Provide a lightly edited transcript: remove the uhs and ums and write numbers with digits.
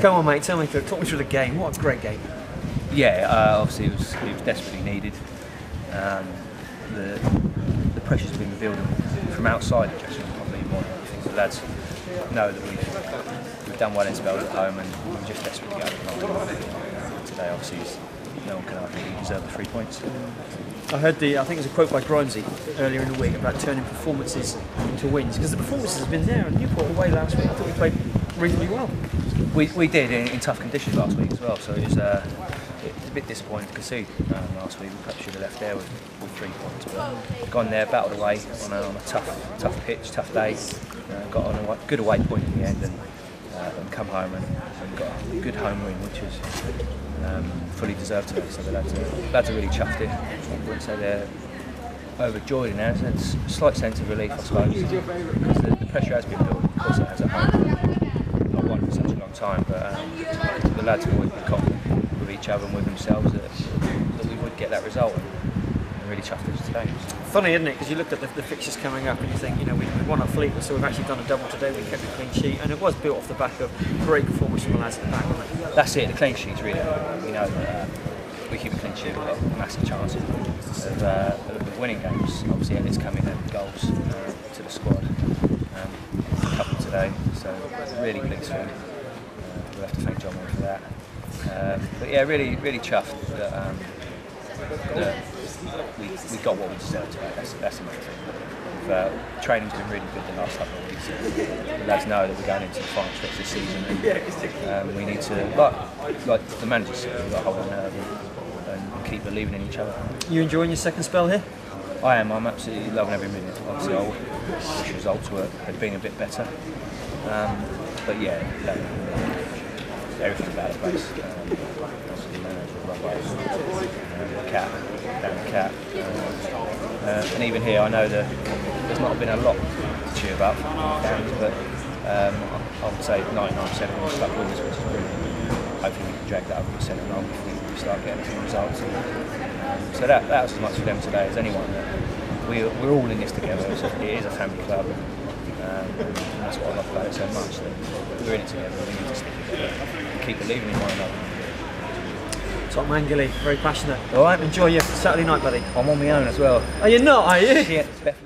Come on, mate, talk me through the game. What a great game. Yeah, obviously it was desperately needed. The pressures have been building from outside the dressing room, probably more than anything. The lads know that we've done well in spells at home, and we're just desperate to get out of today. Obviously, no one can argue, deserve the 3 points. I heard I think it was a quote by Grimsby earlier in the week about turning performances into wins, because the performances have been there, and Newport away last week, I thought we played reasonably well. We did in tough conditions last week as well, so it was a bit disappointing to concede last week. We perhaps should have left there with 3 points, but gone there, battled away on a tough pitch, tough day, got on a good away point in the end, and come home and got a good home win, which was fully deserved today. So the lads are really chuffed it. I wouldn't say they're overjoyed in that. It's a slight sense of relief, I suppose, because the pressure has been built, of course it has at home. Not one for such a long time, but the lads have always been confident with each other and with themselves that we would get that result, and really chuffed it today. Funny, isn't it, because you looked at the fixtures coming up and you think, you know, we won at Fleetwood, so we've actually done a double today, we kept a clean sheet, and it was built off the back of great performance from the lads at the back, wasn't it? That's it, the clean sheet's really, you know, we keep a clean sheet, we've got massive chances of winning games. Obviously Elliot's come in with goals to the squad, a couple today, so really pleased for him. We'll have to thank John for that. But yeah, really chuffed that we got what we deserved today. That's the main thing. Training's been really good the last couple of weeks. The lads know that we're going into the final stretch this season, and we need to, like the manager said, we've got to hold our nerve and keep believing in each other. You enjoying your second spell here? I am. I'm absolutely loving every minute. Obviously, I wish results had been a bit better. But yeah, everything about the place. Obviously, the manager, the cat, and even here, I know that there's not been a lot to cheer about, but I would say 99% of them stuck with us, which is brilliant. Hopefully, we can drag that up to 7 and on if we start getting some results. So that was as much for them today as anyone. We're all in this together. It is a family club. And that's what I love about it so much, that we're in it together, we need to stick together and keep believing in one another. Tom Angeli, very passionate. All right, enjoy your Saturday night, buddy. I'm on my own as well. Are you not, are you? Yeah,